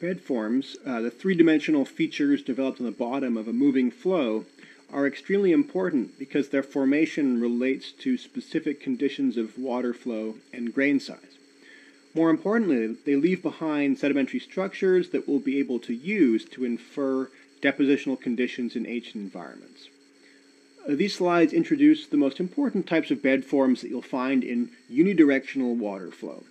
bedforms, the three-dimensional features developed on the bottom of a moving flow, are extremely important because their formation relates to specific conditions of water flow and grain size. More importantly, they leave behind sedimentary structures that we'll be able to use to infer depositional conditions in ancient environments. These slides introduce the most important types of bed forms that you'll find in unidirectional water flow.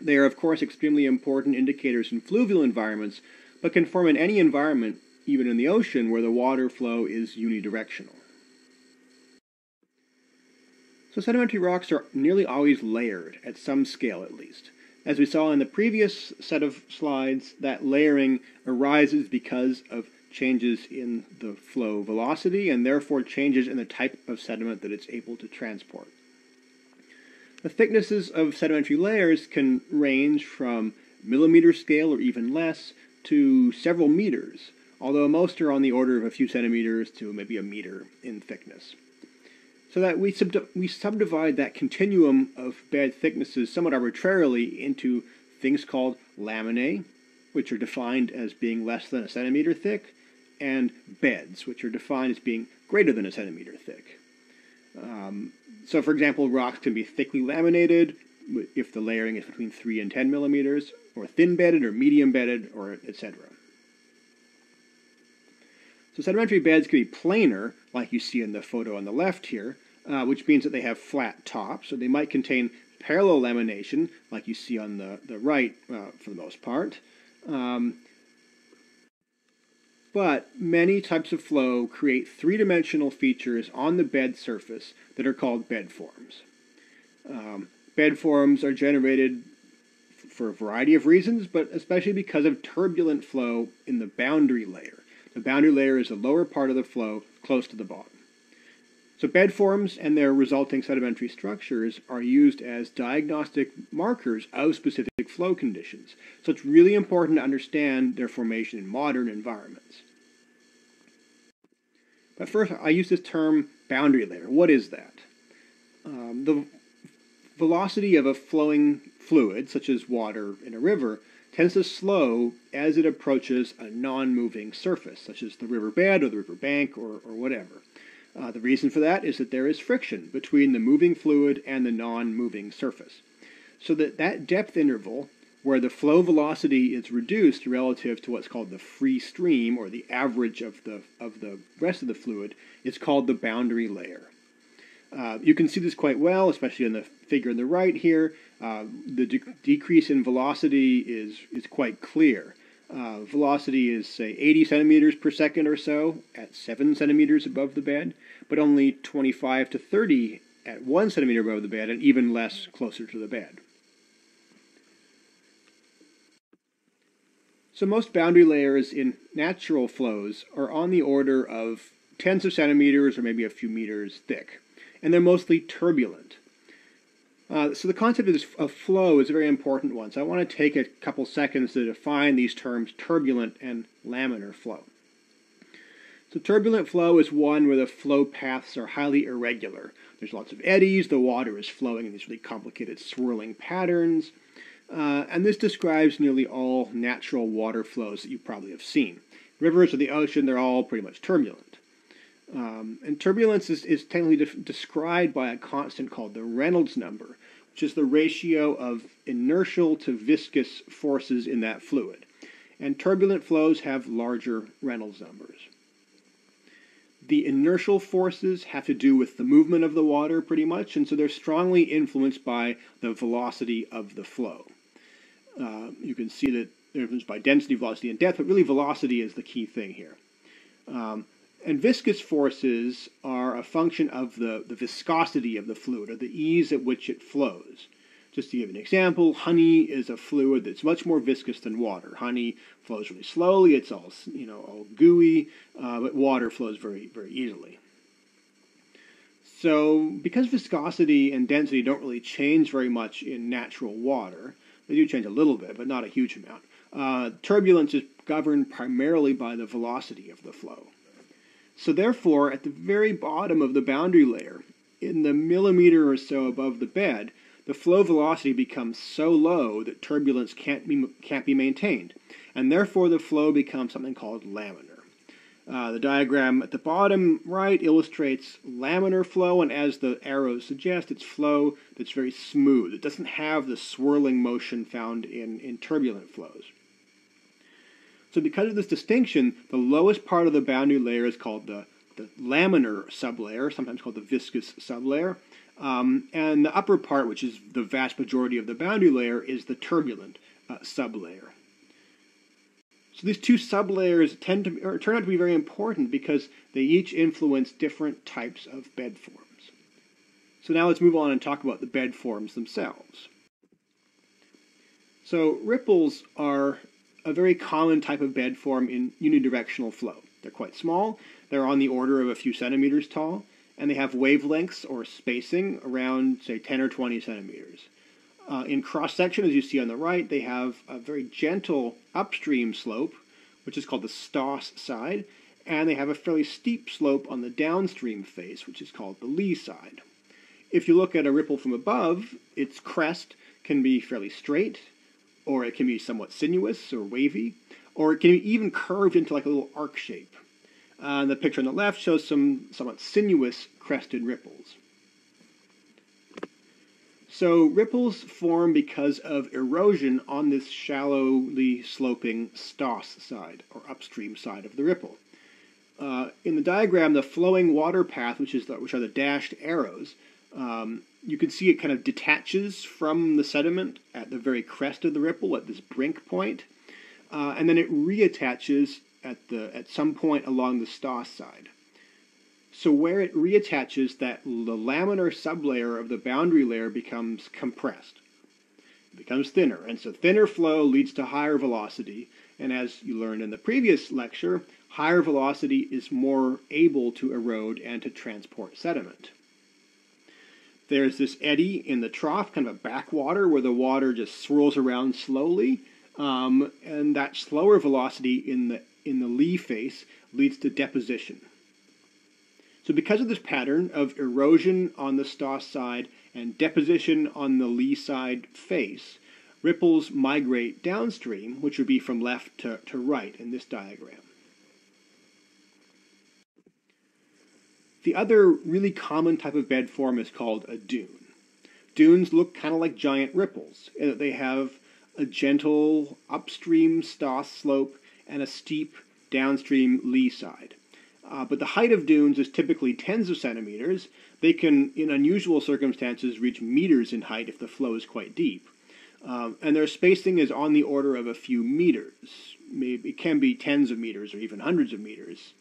They are, of course, extremely important indicators in fluvial environments, but can form in any environment, even in the ocean, where the water flow is unidirectional. So sedimentary rocks are nearly always layered, at some scale at least. As we saw in the previous set of slides, that layering arises because of changes in the flow velocity and therefore changes in the type of sediment that it's able to transport. The thicknesses of sedimentary layers can range from millimeter scale or even less to several meters, although most are on the order of a few centimeters to maybe a meter in thickness. So that we subdivide that continuum of bed thicknesses somewhat arbitrarily into things called laminae, which are defined as being less than a centimeter thick, and beds, which are defined as being greater than a centimeter thick. So, for example, rocks can be thickly laminated if the layering is between 3 and 10 millimeters, or thin-bedded, or medium-bedded, or etc. So sedimentary beds can be planar, like you see in the photo on the left here, which means that they have flat tops, so they might contain parallel lamination, like you see on the right for the most part. But many types of flow create three-dimensional features on the bed surface that are called bedforms. Bedforms are generated for a variety of reasons, but especially because of turbulent flow in the boundary layer. The boundary layer is the lower part of the flow, close to the bottom. So bedforms and their resulting sedimentary structures are used as diagnostic markers of specific flow conditions. So it's really important to understand their formation in modern environments. But first, I use this term boundary layer. What is that? The velocity of a flowing fluid, such as water in a river, tends to slow as it approaches a non-moving surface, such as the riverbed or the riverbank or whatever. The reason for that is that there is friction between the moving fluid and the non-moving surface. So that depth interval, where the flow velocity is reduced relative to what's called the free stream, or the average of the rest of the fluid, is called the boundary layer. You can see this quite well, especially in the figure on the right here. The decrease in velocity is quite clear. Velocity is, say, 80 centimeters per second or so at 7 centimeters above the bed, but only 25 to 30 at 1 centimeter above the bed, and even less closer to the bed. So most boundary layers in natural flows are on the order of tens of centimeters or maybe a few meters thick, and they're mostly turbulent. So the concept of flow is a very important one, so I want to take a couple seconds to define these terms turbulent and laminar flow. So turbulent flow is one where the flow paths are highly irregular. There's lots of eddies, the water is flowing in these really complicated swirling patterns, and this describes nearly all natural water flows that you probably have seen. Rivers or the ocean, they're all pretty much turbulent. And turbulence is technically described by a constant called the Reynolds number, which is the ratio of inertial to viscous forces in that fluid. And turbulent flows have larger Reynolds numbers. The inertial forces have to do with the movement of the water pretty much, and so they're strongly influenced by the velocity of the flow. You can see that they're influenced by density, velocity, and depth, but really velocity is the key thing here. And viscous forces are a function of the viscosity of the fluid, or the ease at which it flows. Just to give an example, honey is a fluid that's much more viscous than water. Honey flows really slowly, it's all, all gooey, but water flows very, very easily. So because viscosity and density don't really change very much in natural water, they do change a little bit, but not a huge amount, turbulence is governed primarily by the velocity of the flow. So therefore, at the very bottom of the boundary layer, in the millimeter or so above the bed, the flow velocity becomes so low that turbulence can't be maintained. and therefore the flow becomes something called laminar. The diagram at the bottom right illustrates laminar flow, and as the arrows suggest, it's flow that's very smooth. It doesn't have the swirling motion found in turbulent flows. So because of this distinction, the lowest part of the boundary layer is called the laminar sublayer, sometimes called the viscous sublayer, and the upper part, which is the vast majority of the boundary layer, is the turbulent sublayer. So these two sublayers tend to turn out to be very important because they each influence different types of bed forms. So now let's move on and talk about the bed forms themselves. So ripples are a very common type of bed form in unidirectional flow. They're quite small, they're on the order of a few centimeters tall, and they have wavelengths or spacing around, say, 10 or 20 centimeters. In cross-section, as you see on the right, they have a very gentle upstream slope, which is called the Stoss side, and they have a fairly steep slope on the downstream face, which is called the Lee side. If you look at a ripple from above, its crest can be fairly straight, or it can be somewhat sinuous or wavy, or it can be even curved into like a little arc shape. The picture on the left shows some somewhat sinuous crested ripples. So ripples form because of erosion on this shallowly sloping Stoss side, or upstream side of the ripple. In the diagram, the flowing water path, which are the dashed arrows, you can see it kind of detaches from the sediment at the very crest of the ripple, at this brink point, and then it reattaches at some point along the Stoss side. So where it reattaches, the laminar sublayer of the boundary layer becomes compressed. It becomes thinner, and so thinner flow leads to higher velocity, and as you learned in the previous lecture, higher velocity is more able to erode and to transport sediment. There's this eddy in the trough, kind of a backwater, where the water just swirls around slowly, and that slower velocity in the Lee face leads to deposition. So because of this pattern of erosion on the Stoss side and deposition on the Lee side face, ripples migrate downstream, which would be from left to right in this diagram. The other really common type of bed form is called a dune. Dunes look kind of like giant ripples, in that they have a gentle upstream Stoss slope and a steep downstream Lee side. But the height of dunes is typically tens of centimeters. They can, in unusual circumstances, reach meters in height if the flow is quite deep. And their spacing is on the order of a few meters. Maybe it can be tens of meters or even hundreds of meters.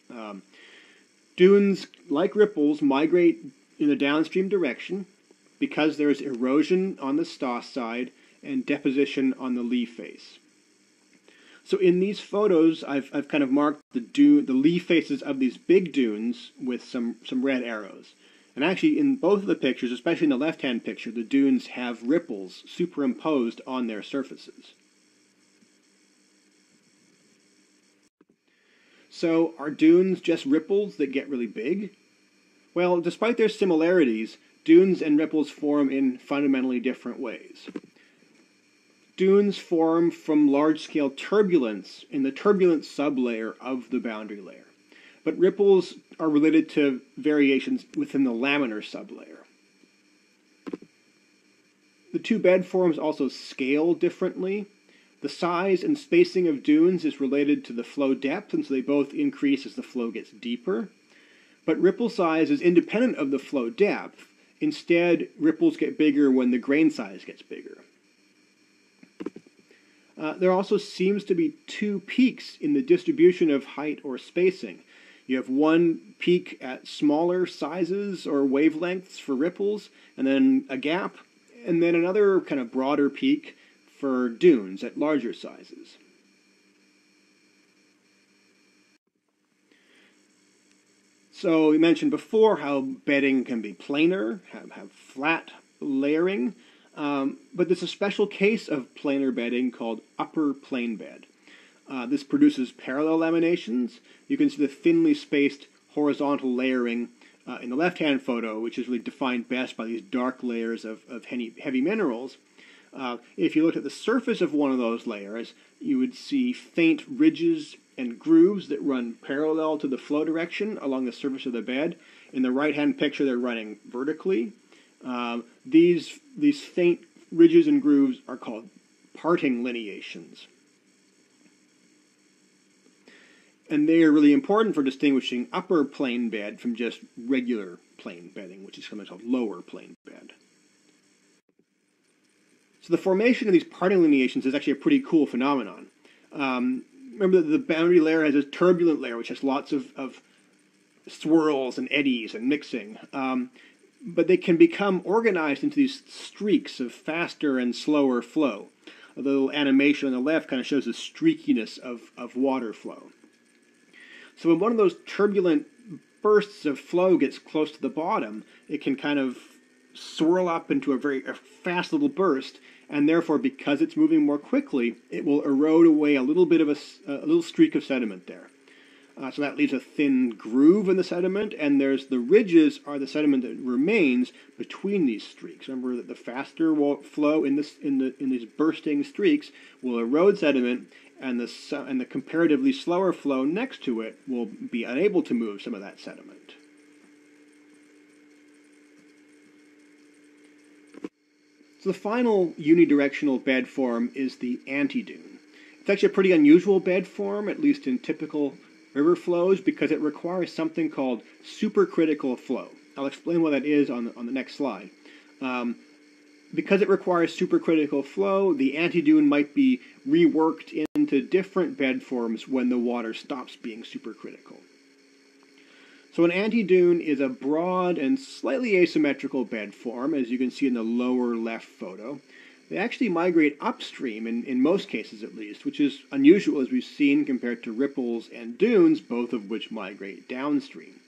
Dunes, like ripples, migrate in the downstream direction because there is erosion on the Stoss side and deposition on the Lee face. So in these photos, I've kind of marked the Lee faces of these big dunes with some red arrows. And actually, in both of the pictures, especially in the left-hand picture, the dunes have ripples superimposed on their surfaces. So are dunes just ripples that get really big? Well, despite their similarities, dunes and ripples form in fundamentally different ways. Dunes form from large-scale turbulence in the turbulent sublayer of the boundary layer. But ripples are related to variations within the laminar sublayer. The two bed forms also scale differently. The size and spacing of dunes is related to the flow depth, and so they both increase as the flow gets deeper. But ripple size is independent of the flow depth. Instead, ripples get bigger when the grain size gets bigger. There also seems to be two peaks in the distribution of height or spacing. You have one peak at smaller sizes or wavelengths for ripples, and then a gap, and then another kind of broader peak for dunes at larger sizes. So we mentioned before how bedding can be planar, have flat layering. But there's a special case of planar bedding called upper plane bed. This produces parallel laminations. You can see the thinly spaced horizontal layering in the left-hand photo, which is really defined best by these dark layers of heavy minerals. If you looked at the surface of one of those layers, you would see faint ridges and grooves that run parallel to the flow direction along the surface of the bed. In the right-hand picture, they're running vertically. These faint ridges and grooves are called parting lineations. And they are really important for distinguishing upper plane bed from just regular plane bedding, which is sometimes called lower plane bed. So the formation of these parting lineations is actually a pretty cool phenomenon. Remember that the boundary layer has this turbulent layer, which has lots of swirls and eddies and mixing. But they can become organized into these streaks of faster and slower flow. The little animation on the left kind of shows the streakiness of water flow. So when one of those turbulent bursts of flow gets close to the bottom, it can kind of swirl up into a fast little burst, and therefore, because it's moving more quickly, it will erode away a little bit of a little streak of sediment there. So that leaves a thin groove in the sediment, and there's the ridges are the sediment that remains between these streaks. Remember that the faster flow in these bursting streaks will erode sediment, and the comparatively slower flow next to it will be unable to move some of that sediment. So the final unidirectional bed form is the antidune. It's actually a pretty unusual bed form, at least in typical river flows, because it requires something called supercritical flow. I'll explain what that is on the next slide. Because it requires supercritical flow, the antidune might be reworked into different bed forms when the water stops being supercritical. So an antidune is a broad and slightly asymmetrical bed form, as you can see in the lower left photo. They actually migrate upstream, in most cases at least, which is unusual as we've seen compared to ripples and dunes, both of which migrate downstream.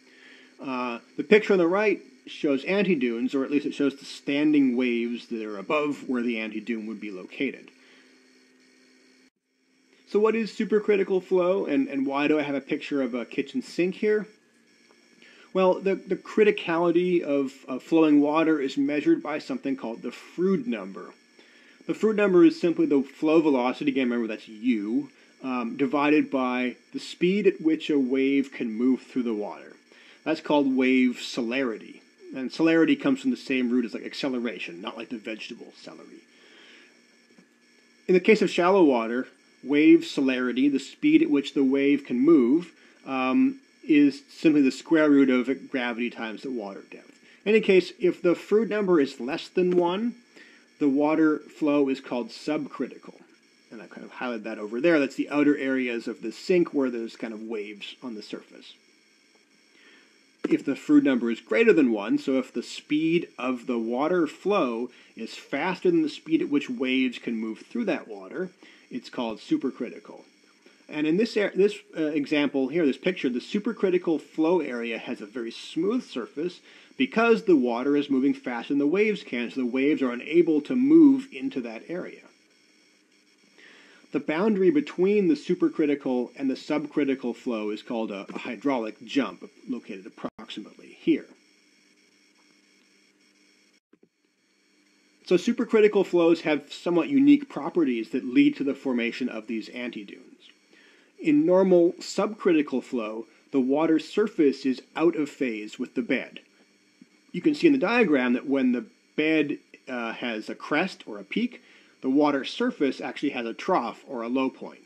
The picture on the right shows antidunes, or at least it shows the standing waves that are above where the antidune would be located. So what is supercritical flow, and why do I have a picture of a kitchen sink here? Well, the criticality of flowing water is measured by something called the Froude number. The Froude number is simply the flow velocity, again remember that's u, divided by the speed at which a wave can move through the water. That's called wave celerity. And celerity comes from the same root as like acceleration, not like the vegetable celery. In the case of shallow water, wave celerity, the speed at which the wave can move, is simply the square root of gravity times the water depth. In any case, if the Froude number is less than 1, the water flow is called subcritical. And I kind of highlighted that over there. That's the outer areas of the sink where there's kind of waves on the surface. If the Froude number is greater than 1, so if the speed of the water flow is faster than the speed at which waves can move through that water, it's called supercritical. And in this example here, this picture, the supercritical flow area has a very smooth surface because the water is moving faster than the waves can, so the waves are unable to move into that area. The boundary between the supercritical and the subcritical flow is called a hydraulic jump, located approximately here. So supercritical flows have somewhat unique properties that lead to the formation of these antidunes. In normal subcritical flow, the water surface is out of phase with the bed. You can see in the diagram that when the bed has a crest or a peak, the water surface actually has a trough or a low point,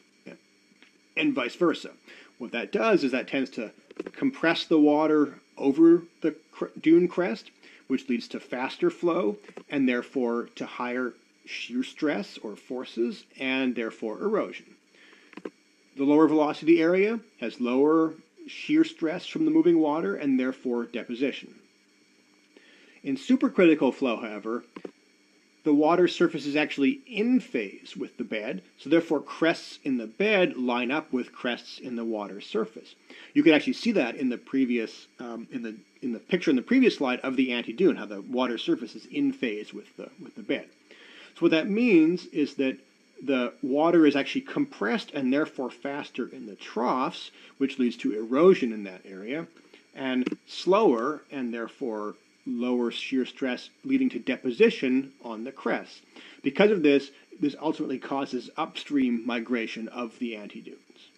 and vice versa. What that does is that tends to compress the water over the dune crest, which leads to faster flow and therefore to higher shear stress or forces and therefore erosion. The lower velocity area has lower shear stress from the moving water and therefore deposition. In supercritical flow, however, the water surface is actually in phase with the bed, so therefore crests in the bed line up with crests in the water surface. You can actually see that in the previous in the picture in the previous slide of the antidune, how the water surface is in phase with the bed. So what that means is that the water is actually compressed and therefore faster in the troughs, which leads to erosion in that area, and slower and therefore lower shear stress, leading to deposition on the crest. Because of this, this ultimately causes upstream migration of the antedutants.